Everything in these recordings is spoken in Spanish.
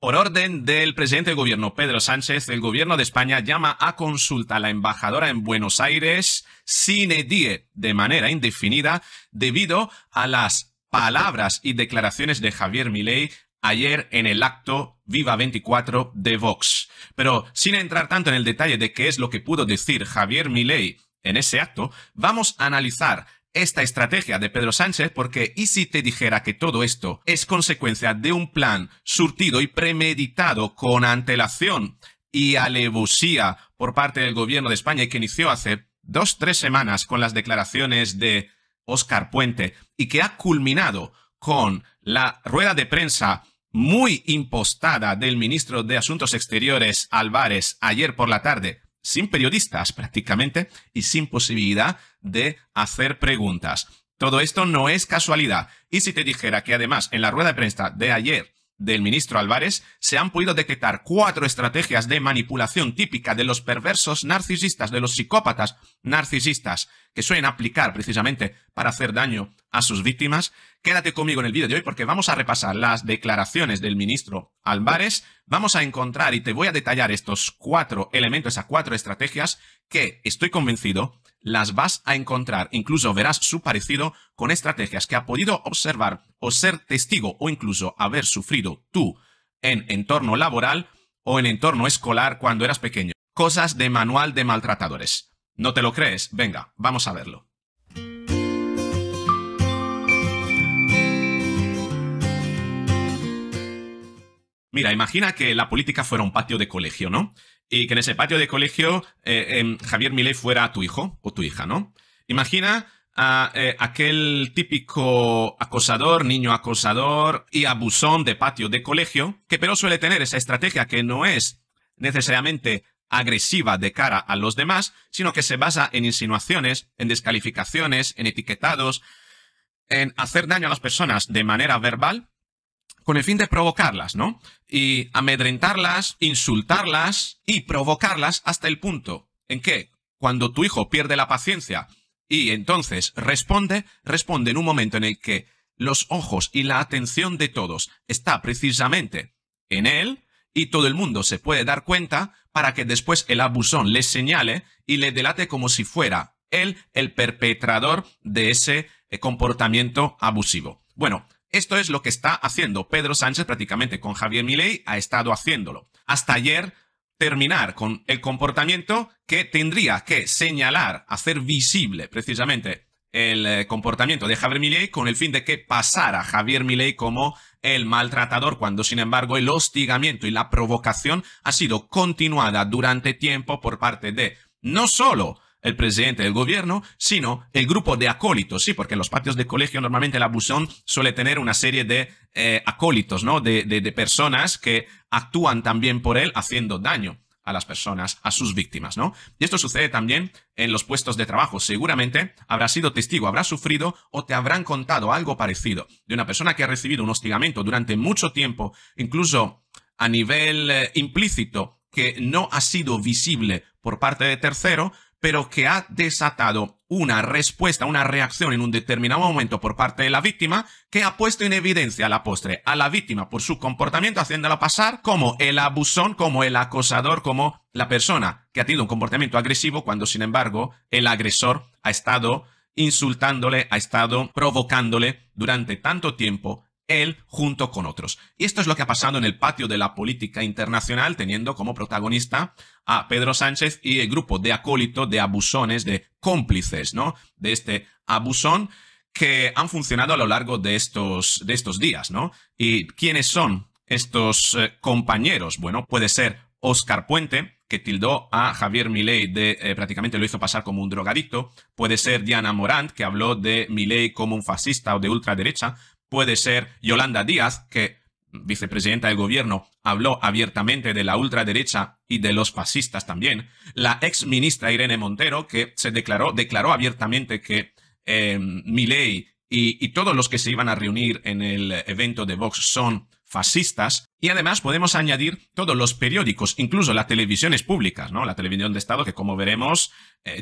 Por orden del presidente del gobierno, Pedro Sánchez, el gobierno de España llama a consulta a la embajadora en Buenos Aires sine die, de manera indefinida, debido a las palabras y declaraciones de Javier Milei ayer en el acto Viva24 de Vox. Pero sin entrar tanto en el detalle de qué es lo que pudo decir Javier Milei en ese acto, vamos a analizar esta estrategia de Pedro Sánchez, porque ¿y si te dijera que todo esto es consecuencia de un plan surtido y premeditado con antelación y alevosía por parte del gobierno de España y que inició hace 2 o 3 semanas con las declaraciones de Oscar Puente y que ha culminado con la rueda de prensa muy impostada del ministro de Asuntos Exteriores Álvarez ayer por la tarde? Sin periodistas prácticamente y sin posibilidad de hacer preguntas. Todo esto no es casualidad. Y si te dijera que además en la rueda de prensa de ayer del ministro Álvarez se han podido detectar 4 estrategias de manipulación típica de los perversos narcisistas, de los psicópatas narcisistas que suelen aplicar precisamente para hacer daño a sus víctimas. Quédate conmigo en el vídeo de hoy porque vamos a repasar las declaraciones del ministro Álvarez. Vamos a encontrar y te voy a detallar estos 4 elementos, esas 4 estrategias que estoy convencido las vas a encontrar. Incluso verás su parecido con estrategias que ha podido observar o ser testigo o incluso haber sufrido tú en entorno laboral o en entorno escolar cuando eras pequeño. Cosas de manual de maltratadores. ¿No te lo crees? Venga, vamos a verlo. Mira, imagina que la política fuera un patio de colegio, ¿no? Y que en ese patio de colegio Javier Milei fuera tu hijo o tu hija, ¿no? Imagina a aquel típico acosador, niño acosador y abusón de patio de colegio, que pero suele tener esa estrategia que no es necesariamente agresiva de cara a los demás, sino que se basa en insinuaciones, en descalificaciones, en etiquetados, en hacer daño a las personas de manera verbal, con el fin de provocarlas, ¿no? Y amedrentarlas, insultarlas y provocarlas hasta el punto en que cuando tu hijo pierde la paciencia y entonces responde en un momento en el que los ojos y la atención de todos está precisamente en él y todo el mundo se puede dar cuenta para que después el abusón le señale y le delate como si fuera él el perpetrador de ese comportamiento abusivo. Bueno, esto es lo que está haciendo Pedro Sánchez prácticamente con Javier Milei, ha estado haciéndolo. Hasta ayer terminar con el comportamiento que tendría que señalar, hacer visible precisamente el comportamiento de Javier Milei con el fin de que pasara Javier Milei como el maltratador, cuando sin embargo el hostigamiento y la provocación ha sido continuada durante tiempo por parte de no solo el presidente del gobierno, sino el grupo de acólitos, sí, porque en los patios de colegio normalmente el abusón suele tener una serie de acólitos, ¿no? De personas que actúan también por él haciendo daño a las personas, a sus víctimas, ¿no? Y esto sucede también en los puestos de trabajo. Seguramente habrás sido testigo, habrás sufrido o te habrán contado algo parecido de una persona que ha recibido un hostigamiento durante mucho tiempo, incluso a nivel implícito, que no ha sido visible por parte de tercero, pero que ha desatado una respuesta, una reacción en un determinado momento por parte de la víctima, que ha puesto en evidencia a la postre a la víctima por su comportamiento, haciéndola pasar como el abusón, como el acosador, como la persona que ha tenido un comportamiento agresivo, cuando sin embargo el agresor ha estado insultándole, ha estado provocándole durante tanto tiempo, él junto con otros. Y esto es lo que ha pasado en el patio de la política internacional, teniendo como protagonista a Pedro Sánchez y el grupo de acólitos, de abusones, de cómplices, ¿no? De este abusón que han funcionado a lo largo de estos días, ¿no? ¿Y quiénes son estos compañeros? Bueno, puede ser Oscar Puente, que tildó a Javier Milei de prácticamente lo hizo pasar como un drogadicto. Puede ser Diana Morant, que habló de Milei como un fascista o de ultraderecha. Puede ser Yolanda Díaz, que, vicepresidenta del gobierno, habló abiertamente de la ultraderecha y de los fascistas también. La exministra Irene Montero, que se declaró abiertamente que Milei y todos los que se iban a reunir en el evento de Vox son fascistas. Y además podemos añadir todos los periódicos, incluso las televisiones públicas, ¿no? La televisión de Estado, que como veremos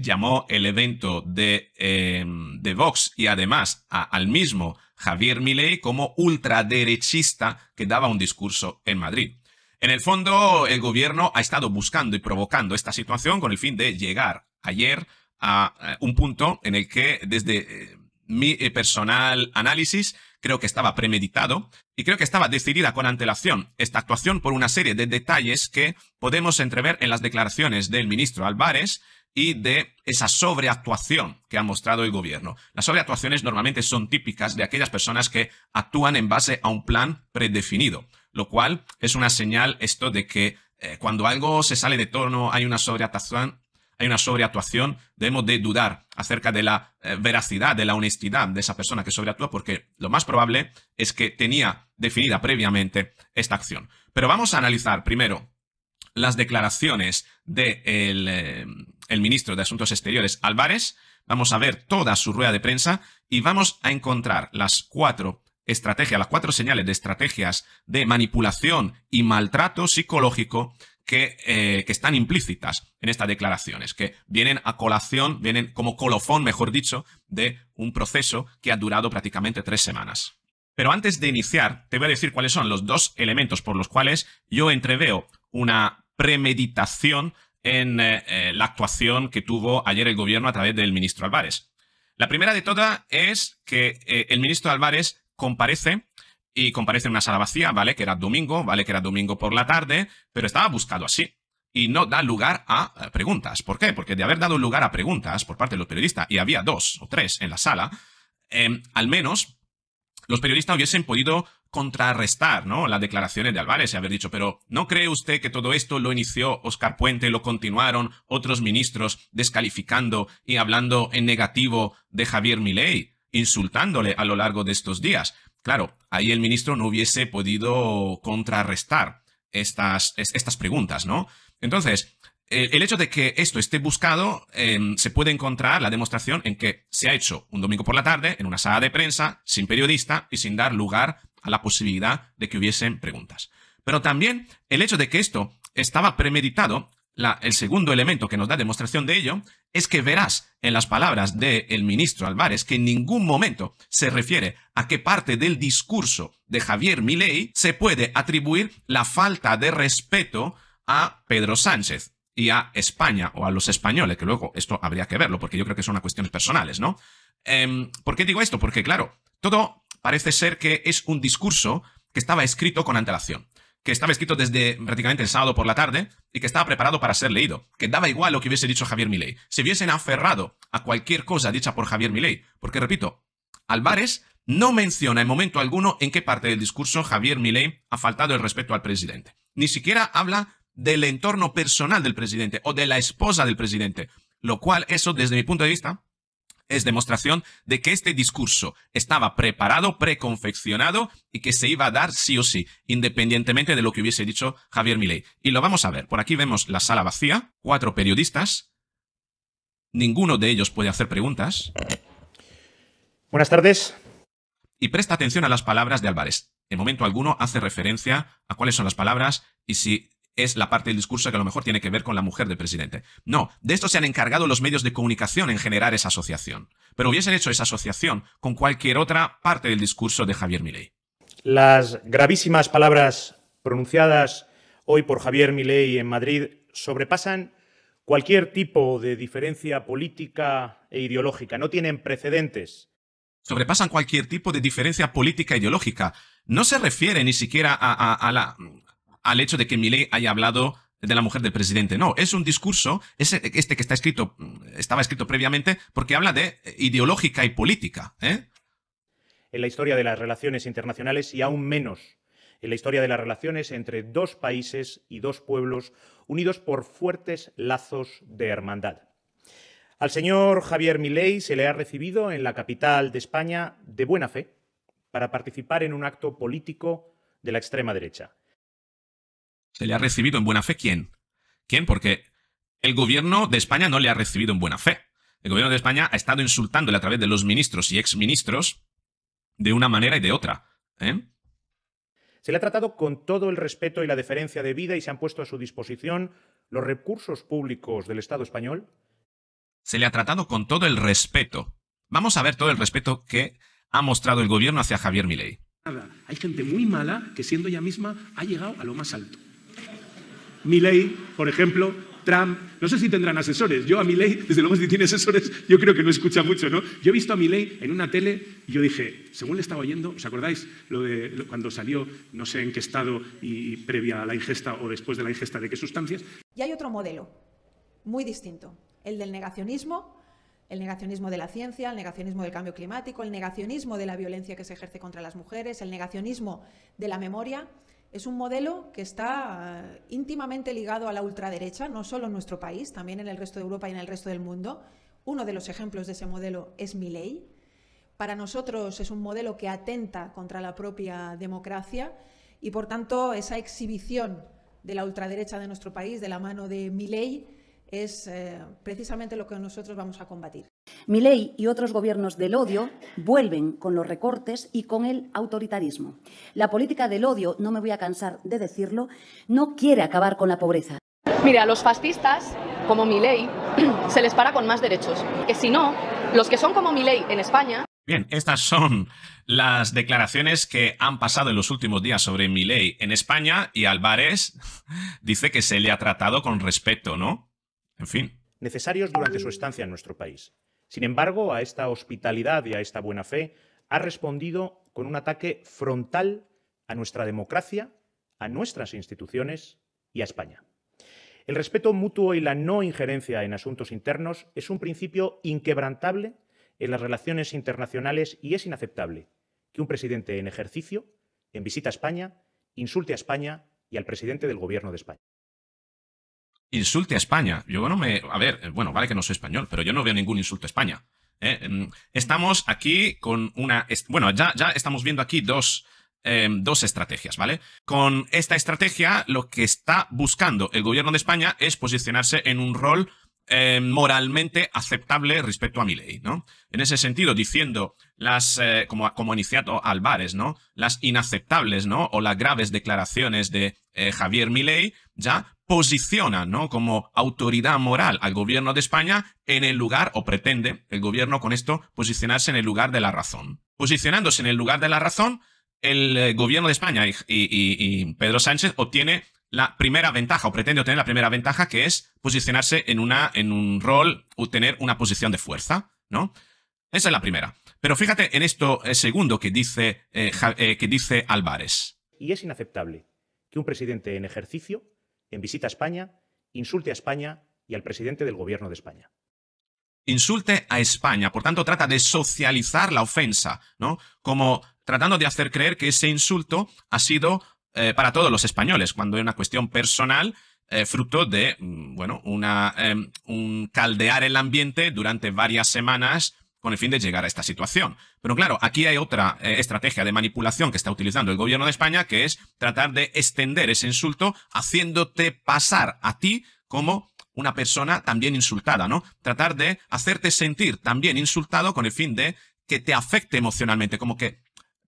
llamó el evento de Vox y además al mismo Javier Milei como ultraderechista, que daba un discurso en Madrid. En el fondo, el gobierno ha estado buscando y provocando esta situación con el fin de llegar ayer a un punto en el que, desde mi personal análisis, creo que estaba premeditado y creo que estaba decidida con antelación esta actuación por una serie de detalles que podemos entrever en las declaraciones del ministro Álvarez y de esa sobreactuación que ha mostrado el gobierno. Las sobreactuaciones normalmente son típicas de aquellas personas que actúan en base a un plan predefinido, lo cual es una señal esto de que cuando algo se sale de tono, hay una sobreactuación, debemos de dudar acerca de la veracidad, de la honestidad de esa persona que sobreactúa, porque lo más probable es que tenía definida previamente esta acción. Pero vamos a analizar primero las declaraciones del ministro de Asuntos Exteriores, Álvarez. Vamos a ver toda su rueda de prensa y vamos a encontrar las cuatro señales de estrategias de manipulación y maltrato psicológico que están implícitas en estas declaraciones, que vienen a colación, vienen como colofón, mejor dicho, de un proceso que ha durado prácticamente 3 semanas. Pero antes de iniciar, te voy a decir cuáles son los dos elementos por los cuales yo entreveo una premeditación en la actuación que tuvo ayer el gobierno a través del ministro Álvarez. La primera de todas es que el ministro Álvarez comparece en una sala vacía, ¿vale? Que era domingo, ¿vale? Que era domingo por la tarde, pero estaba buscado así. Y no da lugar a preguntas. ¿Por qué? Porque de haber dado lugar a preguntas por parte de los periodistas, y había 2 o 3 en la sala, al menos los periodistas hubiesen podido contrarrestar, ¿no?, las declaraciones de Álvarez y haber dicho, pero ¿no cree usted que todo esto lo inició Oscar Puente, lo continuaron otros ministros descalificando y hablando en negativo de Javier Milei, insultándole a lo largo de estos días? Claro, ahí el ministro no hubiese podido contrarrestar estas preguntas, ¿no? Entonces, el hecho de que esto esté buscado, se puede encontrar la demostración en que se ha hecho un domingo por la tarde, en una sala de prensa, sin periodista y sin dar lugar a la posibilidad de que hubiesen preguntas. Pero también el hecho de que esto estaba premeditado, el segundo elemento que nos da demostración de ello, es que verás en las palabras del ministro Álvarez que en ningún momento se refiere a qué parte del discurso de Javier Milei se puede atribuir la falta de respeto a Pedro Sánchez y a España o a los españoles, que luego esto habría que verlo, porque yo creo que son unas cuestiones personales, ¿no? ¿Por qué digo esto? Porque, claro, todo parece ser que es un discurso que estaba escrito con antelación, que estaba escrito desde prácticamente el sábado por la tarde y que estaba preparado para ser leído, que daba igual lo que hubiese dicho Javier Milei. Se hubiesen aferrado a cualquier cosa dicha por Javier Milei, porque, repito, Álvarez no menciona en momento alguno en qué parte del discurso Javier Milei ha faltado el respeto al presidente. Ni siquiera habla del entorno personal del presidente o de la esposa del presidente, lo cual, eso, desde mi punto de vista, es demostración de que este discurso estaba preparado, preconfeccionado y que se iba a dar sí o sí, independientemente de lo que hubiese dicho Javier Milei. Y lo vamos a ver. Por aquí vemos la sala vacía, 4 periodistas. Ninguno de ellos puede hacer preguntas. Buenas tardes. Y presta atención a las palabras de Álvarez. En momento alguno hace referencia a cuáles son las palabras y si es la parte del discurso que a lo mejor tiene que ver con la mujer del presidente. No, de esto se han encargado los medios de comunicación en generar esa asociación. Pero hubiesen hecho esa asociación con cualquier otra parte del discurso de Javier Milei. Las gravísimas palabras pronunciadas hoy por Javier Milei en Madrid sobrepasan cualquier tipo de diferencia política e ideológica. No tienen precedentes. Sobrepasan cualquier tipo de diferencia política e ideológica. No se refiere ni siquiera al hecho de que Milei haya hablado de la mujer del presidente. No, es un discurso, este que estaba escrito previamente, porque habla de ideológica y política, ¿eh?, en la historia de las relaciones internacionales y aún menos en la historia de las relaciones entre 2 países y 2 pueblos unidos por fuertes lazos de hermandad. Al señor Javier Milei se le ha recibido en la capital de España de buena fe para participar en un acto político de la extrema derecha. ¿Se le ha recibido en buena fe quién? ¿Quién? Porque el gobierno de España no le ha recibido en buena fe. El gobierno de España ha estado insultándole a través de los ministros y exministros de una manera y de otra, ¿eh? Se le ha tratado con todo el respeto y la deferencia debida y se han puesto a su disposición los recursos públicos del Estado español. Se le ha tratado con todo el respeto. Vamos a ver todo el respeto que ha mostrado el gobierno hacia Javier Milei. Hay gente muy mala que siendo ella misma ha llegado a lo más alto. Milei, por ejemplo, Trump, no sé si tendrán asesores. Yo a Milei, desde luego, si tiene asesores, yo creo que no escucha mucho, ¿no? Yo he visto a Milei en una tele y yo dije, según le estaba oyendo, ¿os acordáis lo de cuando salió, no sé en qué estado y previa a la ingesta o después de la ingesta de qué sustancias? Y hay otro modelo muy distinto, el del negacionismo. El negacionismo de la ciencia, el negacionismo del cambio climático, el negacionismo de la violencia que se ejerce contra las mujeres, el negacionismo de la memoria. Es un modelo que está íntimamente ligado a la ultraderecha, no solo en nuestro país, también en el resto de Europa y en el resto del mundo. Uno de los ejemplos de ese modelo es Milei. Para nosotros es un modelo que atenta contra la propia democracia y, por tanto, esa exhibición de la ultraderecha de nuestro país, de la mano de Milei, es precisamente lo que nosotros vamos a combatir. Milei y otros gobiernos del odio vuelven con los recortes y con el autoritarismo. La política del odio, no me voy a cansar de decirlo, no quiere acabar con la pobreza. Mira, a los fascistas, como Milei, se les para con más derechos. Que si no, los que son como Milei en España... Bien, estas son las declaraciones que han pasado en los últimos días sobre Milei en España, y Álvarez dice que se le ha tratado con respeto, ¿no? En fin. Necesarios durante su estancia en nuestro país. Sin embargo, a esta hospitalidad y a esta buena fe ha respondido con un ataque frontal a nuestra democracia, a nuestras instituciones y a España. El respeto mutuo y la no injerencia en asuntos internos es un principio inquebrantable en las relaciones internacionales y es inaceptable que un presidente en ejercicio, en visita a España, insulte a España y al presidente del Gobierno de España. Insulte a España. Yo no me... A ver, bueno, vale que no soy español, pero yo no veo ningún insulto a España. Estamos aquí con una... Bueno, ya estamos viendo aquí dos estrategias, ¿vale? Con esta estrategia, lo que está buscando el gobierno de España es posicionarse en un rol moralmente aceptable respecto a Milei, ¿no? En ese sentido, diciendo las, como ha iniciado Álvarez, ¿no? Las inaceptables, ¿no? O las graves declaraciones de Javier Milei, ya... posiciona, ¿no?, como autoridad moral al gobierno de España en el lugar, o pretende el gobierno con esto, posicionarse en el lugar de la razón. Posicionándose en el lugar de la razón, el gobierno de España y Pedro Sánchez obtiene la primera ventaja, o pretende obtener la primera ventaja, que es posicionarse en un rol, o tener una posición de fuerza, ¿no? Esa es la primera. Pero fíjate en esto segundo que dice Álvarez. Y es inaceptable que un presidente en ejercicio, en visita a España, insulte a España y al presidente del Gobierno de España. Insulte a España, por tanto trata de socializar la ofensa, ¿no? Como tratando de hacer creer que ese insulto ha sido para todos los españoles, cuando es una cuestión personal, fruto de, bueno, un caldear el ambiente durante varias semanas con el fin de llegar a esta situación. Pero claro, aquí hay otra estrategia de manipulación que está utilizando el gobierno de España, que es tratar de extender ese insulto haciéndote pasar a ti como una persona también insultada, ¿no? Tratar de hacerte sentir también insultado con el fin de que te afecte emocionalmente, como que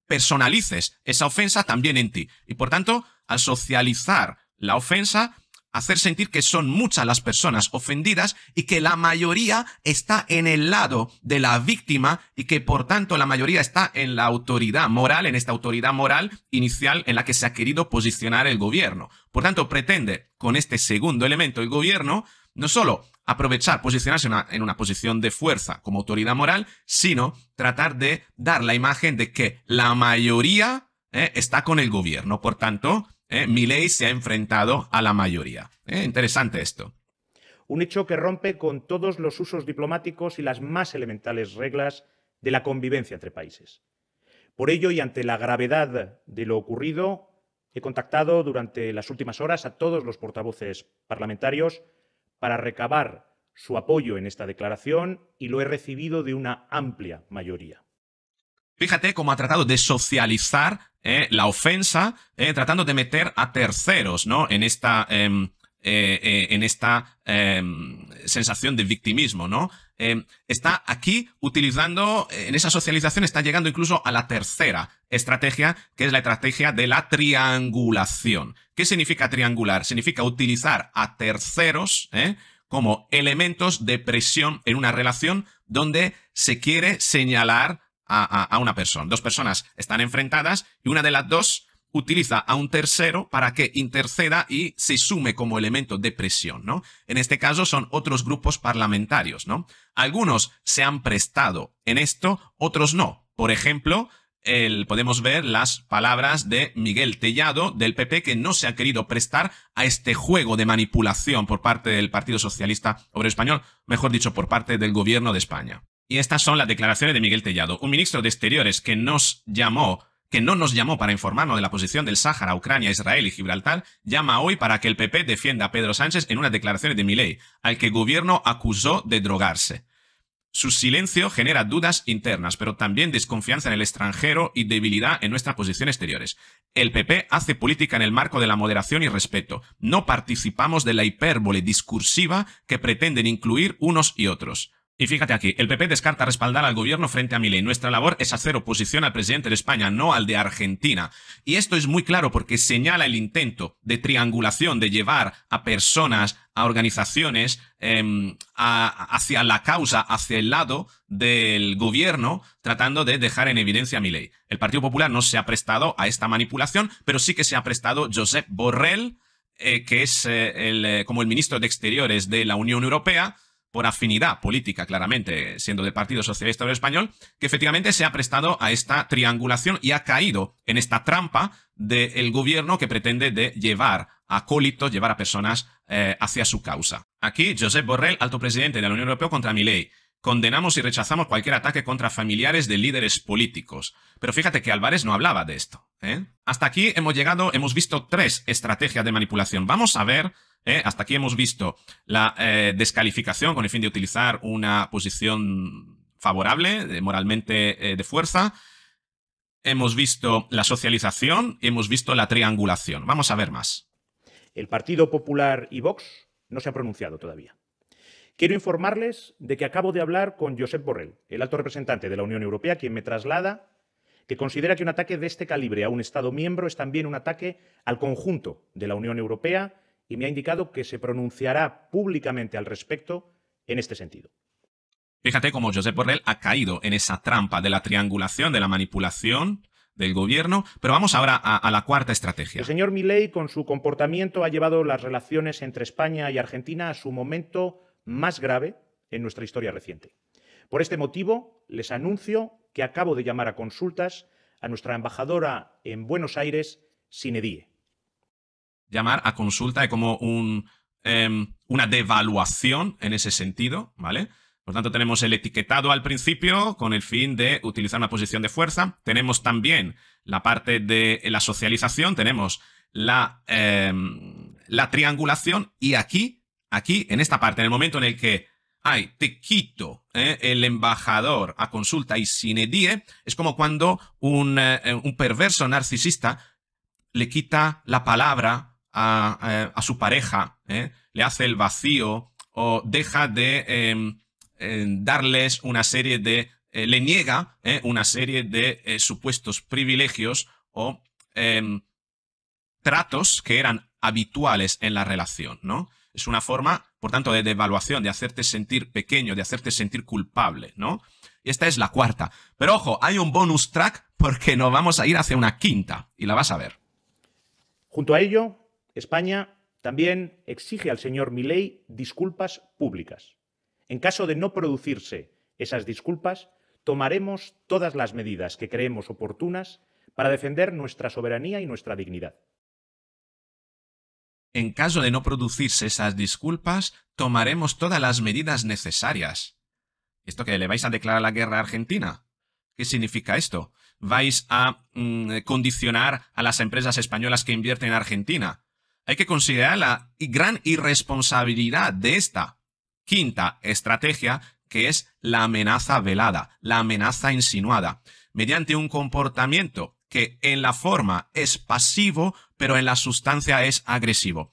personalices esa ofensa también en ti. Y por tanto, al socializar la ofensa, hacer sentir que son muchas las personas ofendidas y que la mayoría está en el lado de la víctima y que, por tanto, la mayoría está en la autoridad moral, en esta autoridad moral inicial en la que se ha querido posicionar el gobierno. Por tanto, pretende, con este segundo elemento, el gobierno no solo aprovechar, posicionarse en una posición de fuerza como autoridad moral, sino tratar de dar la imagen de que la mayoría está con el gobierno. Por tanto... Milei se ha enfrentado a la mayoría. Interesante esto. Un hecho que rompe con todos los usos diplomáticos y las más elementales reglas de la convivencia entre países. Por ello, y ante la gravedad de lo ocurrido, he contactado durante las últimas horas a todos los portavoces parlamentarios para recabar su apoyo en esta declaración y lo he recibido de una amplia mayoría. Fíjate cómo ha tratado de socializar la ofensa, tratando de meter a terceros, ¿no?, en esta sensación de victimismo, ¿no? Está aquí utilizando, en esa socialización está llegando incluso a la tercera estrategia, que es la estrategia de la triangulación. ¿Qué significa triangular? Significa utilizar a terceros, como elementos de presión en una relación donde se quiere señalar a una persona. Dos personas están enfrentadas y una de las dos utiliza a un tercero para que interceda y se sume como elemento de presión, ¿no? En este caso son otros grupos parlamentarios, ¿no? Algunos se han prestado en esto, otros no. Por ejemplo, podemos ver las palabras de Miguel Tellado del PP, que no se ha querido prestar a este juego de manipulación por parte del Partido Socialista Obrero Español, mejor dicho, por parte del Gobierno de España. Y estas son las declaraciones de Miguel Tellado, un ministro de Exteriores que no nos llamó para informarnos de la posición del Sáhara, Ucrania, Israel y Gibraltar, llama hoy para que el PP defienda a Pedro Sánchez en unas declaraciones de Milei, al que el gobierno acusó de drogarse. Su silencio genera dudas internas, pero también desconfianza en el extranjero y debilidad en nuestra posición exteriores. El PP hace política en el marco de la moderación y respeto. No participamos de la hipérbole discursiva que pretenden incluir unos y otros. Y fíjate aquí, el PP descarta respaldar al gobierno frente a Milei. Nuestra labor es hacer oposición al presidente de España, no al de Argentina. Y esto es muy claro porque señala el intento de triangulación, de llevar a personas, a organizaciones, hacia la causa, hacia el lado del gobierno, tratando de dejar en evidencia a Milei. El Partido Popular no se ha prestado a esta manipulación, pero sí que se ha prestado Josep Borrell, que es como el ministro de Exteriores de la Unión Europea, por afinidad política, claramente, siendo del Partido Socialista Obrero Español, que efectivamente se ha prestado a esta triangulación y ha caído en esta trampa del gobierno que pretende de llevar a acólitos, llevar a personas hacia su causa. Aquí, Josep Borrell, alto presidente de la Unión Europea, contra Milei. Condenamos y rechazamos cualquier ataque contra familiares de líderes políticos. Pero fíjate que Álvarez no hablaba de esto, ¿eh? Hasta aquí hemos llegado, hemos visto tres estrategias de manipulación. Vamos a ver... Hasta aquí hemos visto la descalificación con el fin de utilizar una posición favorable, moralmente de fuerza. Hemos visto la socialización, hemos visto la triangulación. Vamos a ver más. El Partido Popular y Vox no se han pronunciado todavía. Quiero informarles de que acabo de hablar con Josep Borrell, el alto representante de la Unión Europea, quien me traslada que considera que un ataque de este calibre a un Estado miembro es también un ataque al conjunto de la Unión Europea, y me ha indicado que se pronunciará públicamente al respecto en este sentido. Fíjate cómo Josep Borrell ha caído en esa trampa de la triangulación, de la manipulación del gobierno, pero vamos ahora a la cuarta estrategia. El señor Milei, con su comportamiento, ha llevado las relaciones entre España y Argentina a su momento más grave en nuestra historia reciente. Por este motivo, les anuncio que acabo de llamar a consultas a nuestra embajadora en Buenos Aires, Sinedie. Llamar a consulta es como una devaluación en ese sentido, ¿vale? Por tanto, tenemos el etiquetado al principio con el fin de utilizar una posición de fuerza. Tenemos también la parte de la socialización, tenemos la triangulación y aquí, en esta parte, en el momento en el que hay te quito el embajador a consulta y sine die, es como cuando un perverso narcisista le quita la palabra a su pareja, le hace el vacío o deja de darles una serie de... le niega una serie de supuestos privilegios o tratos que eran habituales en la relación, ¿no? Es una forma, por tanto, de devaluación, de hacerte sentir pequeño, de hacerte sentir culpable, ¿no? Y esta es la cuarta. Pero ojo, hay un bonus track porque nos vamos a ir hacia una quinta y la vas a ver. Junto a ello, España también exige al señor Milei disculpas públicas. En caso de no producirse esas disculpas, tomaremos todas las medidas que creemos oportunas para defender nuestra soberanía y nuestra dignidad. En caso de no producirse esas disculpas, tomaremos todas las medidas necesarias. ¿Esto qué? ¿Le vais a declarar la guerra a Argentina? ¿Qué significa esto? ¿Vais a condicionar a las empresas españolas que invierten en Argentina? Hay que considerar la gran irresponsabilidad de esta quinta estrategia, que es la amenaza velada, la amenaza insinuada, mediante un comportamiento que en la forma es pasivo, pero en la sustancia es agresivo.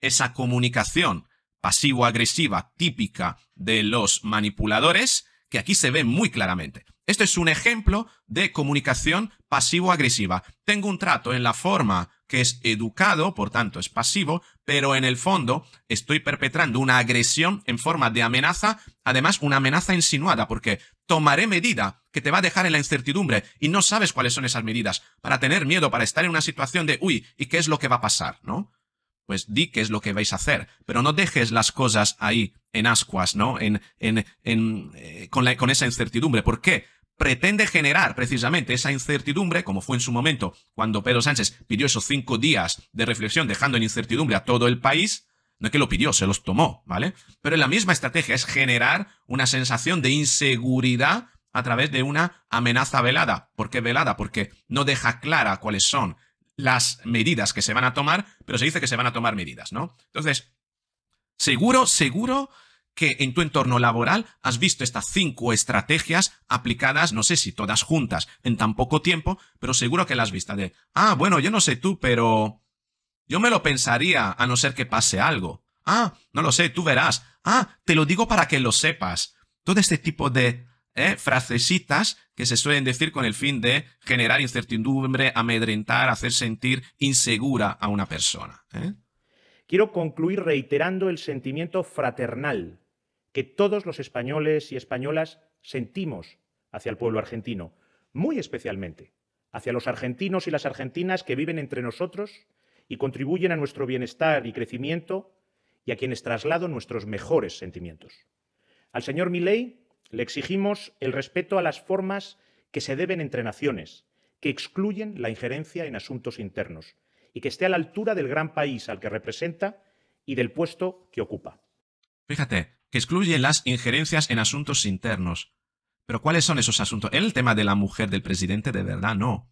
Esa comunicación pasivo-agresiva típica de los manipuladores, que aquí se ve muy claramente. Esto es un ejemplo de comunicación pasivo-agresiva. Tengo un trato en la forma que es educado, por tanto es pasivo, pero en el fondo estoy perpetrando una agresión en forma de amenaza, además una amenaza insinuada, porque tomaré medida que te va a dejar en la incertidumbre y no sabes cuáles son esas medidas, para tener miedo, para estar en una situación de, uy, ¿y qué es lo que va a pasar?, ¿no? Pues di qué es lo que vais a hacer, pero no dejes las cosas ahí en ascuas, ¿no? Con esa incertidumbre. ¿Por qué? Pretende generar precisamente esa incertidumbre, como fue en su momento cuando Pedro Sánchez pidió esos 5 días de reflexión dejando en incertidumbre a todo el país. No es que lo pidió, se los tomó, ¿vale? Pero la misma estrategia es generar una sensación de inseguridad a través de una amenaza velada. ¿Por qué velada? Porque no deja clara cuáles son las medidas que se van a tomar, pero se dice que se van a tomar medidas, ¿no? Entonces, seguro que en tu entorno laboral has visto estas 5 estrategias aplicadas, no sé si todas juntas, en tan poco tiempo, pero seguro que las has visto de, ah, bueno, yo no sé tú, pero yo me lo pensaría a no ser que pase algo. Ah, no lo sé, tú verás. Ah, te lo digo para que lo sepas. Todo este tipo de frasecitas que se suelen decir con el fin de generar incertidumbre, amedrentar, hacer sentir insegura a una persona. Quiero concluir reiterando el sentimiento fraternal que todos los españoles y españolas sentimos hacia el pueblo argentino, muy especialmente hacia los argentinos y las argentinas que viven entre nosotros y contribuyen a nuestro bienestar y crecimiento, y a quienes traslado nuestros mejores sentimientos. Al señor Milei le exigimos el respeto a las formas que se deben entre naciones, que excluyen la injerencia en asuntos internos, y que esté a la altura del gran país al que representa y del puesto que ocupa. Fíjate, que excluye las injerencias en asuntos internos. Pero ¿cuáles son esos asuntos? El tema de la mujer del presidente, de verdad, no.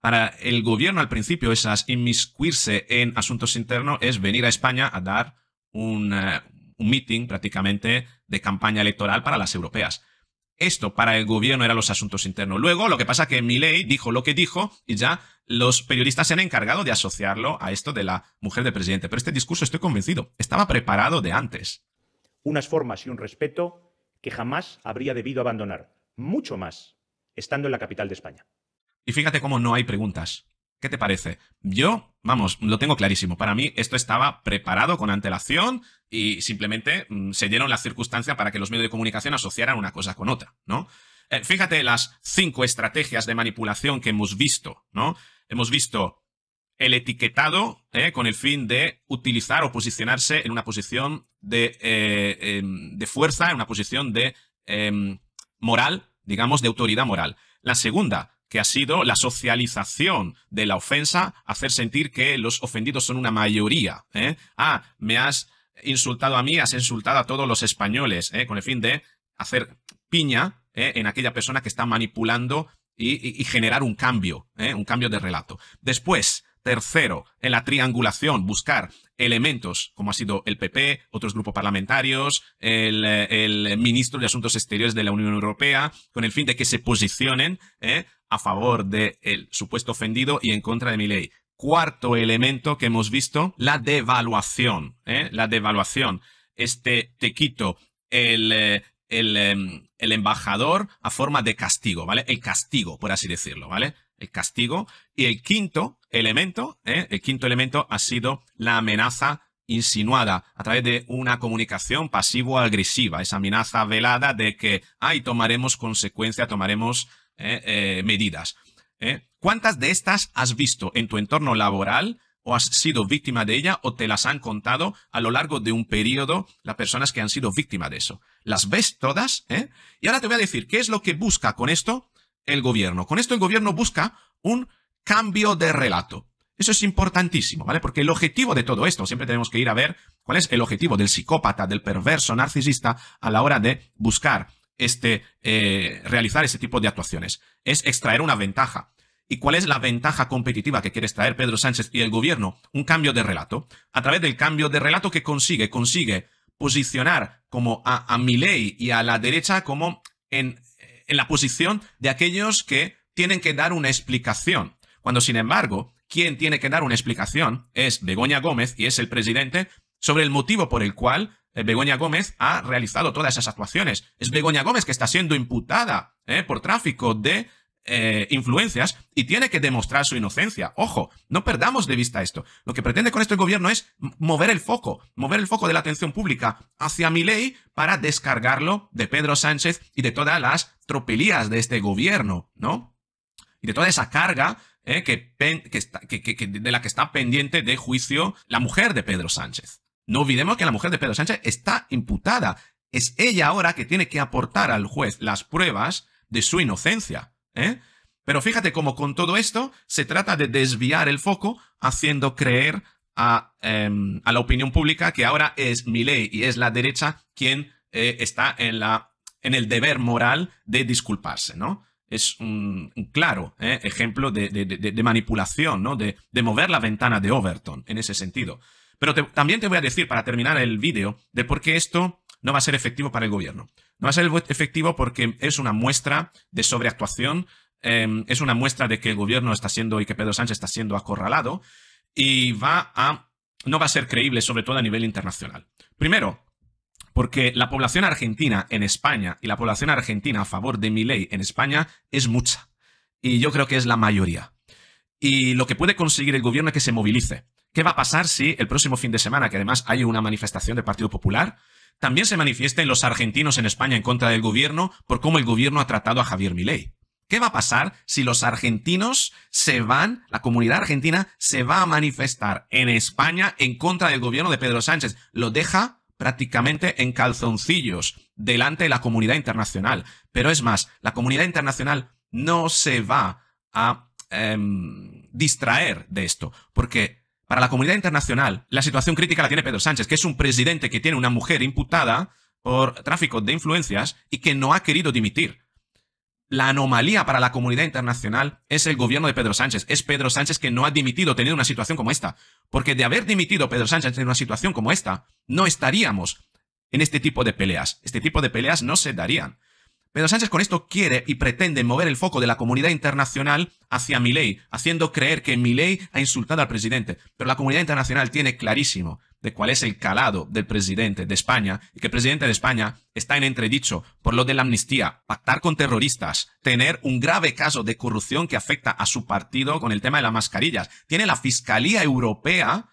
Para el gobierno al principio, esas inmiscuirse en asuntos internos es venir a España a dar un meeting prácticamente de campaña electoral para las europeas. Esto para el gobierno eran los asuntos internos. Luego, lo que pasa es que Milei dijo lo que dijo y ya los periodistas se han encargado de asociarlo a esto de la mujer del presidente. Pero este discurso, estoy convencido, estaba preparado de antes. Unas formas y un respeto que jamás habría debido abandonar, mucho más, estando en la capital de España. Y fíjate cómo no hay preguntas. ¿Qué te parece? Yo, vamos, lo tengo clarísimo. Para mí esto estaba preparado con antelación y simplemente se dieron las circunstancias para que los medios de comunicación asociaran una cosa con otra, ¿no? Fíjate las 5 estrategias de manipulación que hemos visto, ¿no? Hemos visto el etiquetado con el fin de utilizar o posicionarse en una posición de fuerza, en una posición de moral, digamos, de autoridad moral. La segunda, que ha sido la socialización de la ofensa, hacer sentir que los ofendidos son una mayoría. Ah, me has insultado a mí, has insultado a todos los españoles, con el fin de hacer piña en aquella persona que está manipulando y generar un cambio de relato. Después, tercero, en la triangulación, buscar elementos, como ha sido el PP, otros grupos parlamentarios, el ministro de Asuntos Exteriores de la Unión Europea, con el fin de que se posicionen a favor del supuesto ofendido y en contra de Milei. Cuarto elemento que hemos visto, la devaluación. La devaluación. Te quito el embajador a forma de castigo, ¿vale? El castigo, por así decirlo, ¿vale? El castigo. Y el quinto elemento, ha sido la amenaza insinuada a través de una comunicación pasivo-agresiva, esa amenaza velada de que, ay, tomaremos consecuencia, tomaremos medidas. ¿Cuántas de estas has visto en tu entorno laboral o has sido víctima de ella o te las han contado a lo largo de un periodo las personas que han sido víctimas de eso? ¿Las ves todas? Y ahora te voy a decir, ¿qué es lo que busca con esto el gobierno? Con esto el gobierno busca un cambio de relato. Eso es importantísimo, ¿vale? Porque el objetivo de todo esto, siempre tenemos que ir a ver cuál es el objetivo del psicópata, del perverso narcisista a la hora de buscar realizar este tipo de actuaciones. Es extraer una ventaja. ¿Y cuál es la ventaja competitiva que quiere extraer Pedro Sánchez y el gobierno? Un cambio de relato. A través del cambio de relato que consigue posicionar como a Milei y a la derecha como en la posición de aquellos que tienen que dar una explicación. Cuando, sin embargo, quien tiene que dar una explicación es Begoña Gómez y es el presidente sobre el motivo por el cual Begoña Gómez ha realizado todas esas actuaciones. Es Begoña Gómez que está siendo imputada por tráfico de influencias y tiene que demostrar su inocencia. Ojo, no perdamos de vista esto. Lo que pretende con esto el gobierno es mover el foco de la atención pública hacia Milei para descargarlo de Pedro Sánchez y de todas las tropelías de este gobierno, ¿no? Y de toda esa carga de la que está pendiente de juicio la mujer de Pedro Sánchez. No olvidemos que la mujer de Pedro Sánchez está imputada. Es ella ahora que tiene que aportar al juez las pruebas de su inocencia. Pero fíjate cómo con todo esto se trata de desviar el foco haciendo creer a la opinión pública que ahora es Milei y es la derecha quien está en el deber moral de disculparse, ¿no? Es un claro ejemplo de manipulación, ¿no? De mover la ventana de Overton en ese sentido. Pero también te voy a decir, para terminar el vídeo, de por qué esto no va a ser efectivo para el gobierno. No va a ser efectivo porque es una muestra de sobreactuación, es una muestra de que el gobierno está siendo y que Pedro Sánchez está siendo acorralado y no va a ser creíble, sobre todo a nivel internacional. Primero, porque la población argentina en España y la población argentina a favor de Milei en España es mucha y yo creo que es la mayoría. Y lo que puede conseguir el gobierno es que se movilice. ¿Qué va a pasar si el próximo fin de semana, que además hay una manifestación del Partido Popular, también se manifiesten los argentinos en España en contra del gobierno por cómo el gobierno ha tratado a Javier Milei? ¿Qué va a pasar si los argentinos se van, la comunidad argentina se va a manifestar en España en contra del gobierno de Pedro Sánchez? Lo deja prácticamente en calzoncillos delante de la comunidad internacional. Pero es más, la comunidad internacional no se va a distraer de esto, porque para la comunidad internacional, la situación crítica la tiene Pedro Sánchez, que es un presidente que tiene una mujer imputada por tráfico de influencias y que no ha querido dimitir. La anomalía para la comunidad internacional es el gobierno de Pedro Sánchez. Es Pedro Sánchez que no ha dimitido teniendo una situación como esta. Porque de haber dimitido Pedro Sánchez en una situación como esta, no estaríamos en este tipo de peleas. Este tipo de peleas no se darían. Pedro Sánchez con esto quiere y pretende mover el foco de la comunidad internacional hacia Milei, haciendo creer que Milei ha insultado al presidente. Pero la comunidad internacional tiene clarísimo de cuál es el calado del presidente de España y que el presidente de España está en entredicho por lo de la amnistía, pactar con terroristas, tener un grave caso de corrupción que afecta a su partido con el tema de las mascarillas. Tiene la Fiscalía Europea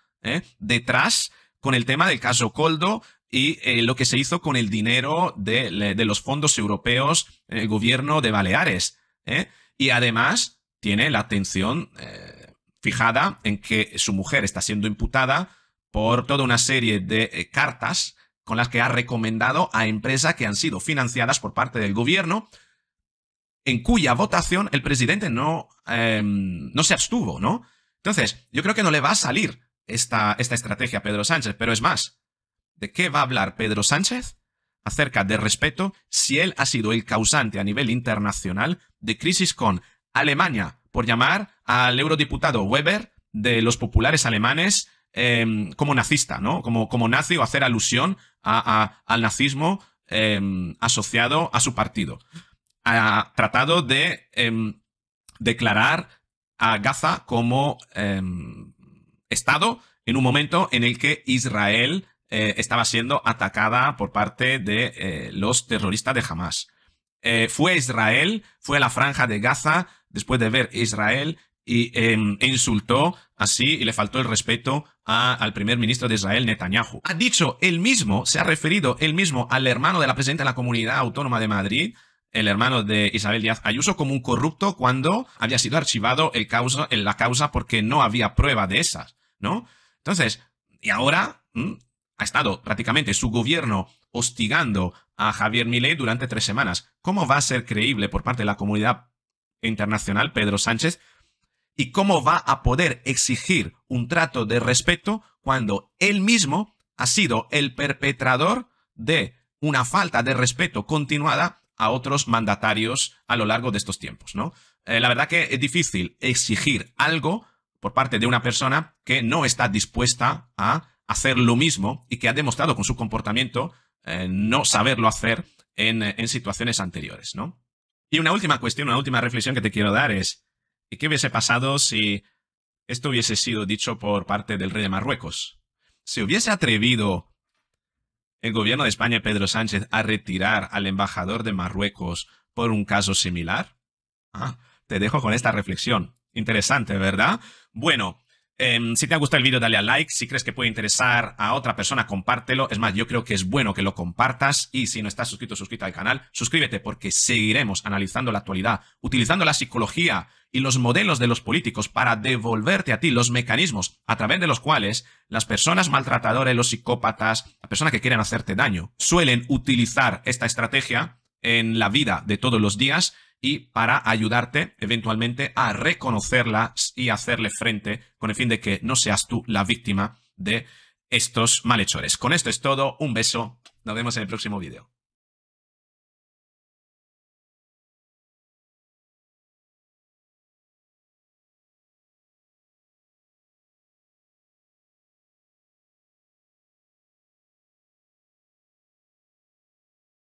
detrás con el tema del caso Coldo, y lo que se hizo con el dinero de los fondos europeos, el gobierno de Baleares. Y además tiene la atención fijada en que su mujer está siendo imputada por toda una serie de cartas con las que ha recomendado a empresas que han sido financiadas por parte del gobierno, en cuya votación el presidente no se abstuvo, ¿no? Entonces, yo creo que no le va a salir esta estrategia a Pedro Sánchez, pero es más. ¿De qué va a hablar Pedro Sánchez? Acerca de respeto, si él ha sido el causante a nivel internacional de crisis con Alemania, por llamar al eurodiputado Weber de los populares alemanes como nazista, ¿no? Como nazi, o hacer alusión al nazismo asociado a su partido. Ha tratado de declarar a Gaza como Estado en un momento en el que Israel estaba siendo atacada por parte de los terroristas de Hamas. Fue Israel, fue a la franja de Gaza después de ver Israel y insultó así y le faltó el respeto al primer ministro de Israel, Netanyahu. Ha dicho él mismo, se ha referido él mismo al hermano de la presidenta de la Comunidad Autónoma de Madrid, el hermano de Isabel Díaz Ayuso, como un corrupto cuando había sido archivado la causa porque no había prueba de esas, ¿no? Entonces, y ahora ha estado prácticamente su gobierno hostigando a Javier Milei durante 3 semanas. ¿Cómo va a ser creíble por parte de la comunidad internacional Pedro Sánchez? ¿Y cómo va a poder exigir un trato de respeto cuando él mismo ha sido el perpetrador de una falta de respeto continuada a otros mandatarios a lo largo de estos tiempos, ¿no? La verdad que es difícil exigir algo por parte de una persona que no está dispuesta a hacer lo mismo y que ha demostrado con su comportamiento no saberlo hacer en situaciones anteriores, ¿no? Y una última cuestión, una última reflexión que te quiero dar es ¿qué hubiese pasado si esto hubiese sido dicho por parte del rey de Marruecos? ¿Se hubiese atrevido el gobierno de España y Pedro Sánchez a retirar al embajador de Marruecos por un caso similar? Te dejo con esta reflexión. Interesante, ¿verdad? Bueno, si te ha gustado el vídeo, dale a like. Si crees que puede interesar a otra persona, compártelo. Es más, yo creo que es bueno que lo compartas. Y si no estás suscrito, suscríbete al canal. Suscríbete porque seguiremos analizando la actualidad, utilizando la psicología y los modelos de los políticos para devolverte a ti los mecanismos a través de los cuales las personas maltratadoras, los psicópatas, las personas que quieren hacerte daño, suelen utilizar esta estrategia en la vida de todos los días y para ayudarte eventualmente a reconocerlas y hacerle frente con el fin de que no seas tú la víctima de estos malhechores. Con esto es todo, un beso, nos vemos en el próximo vídeo.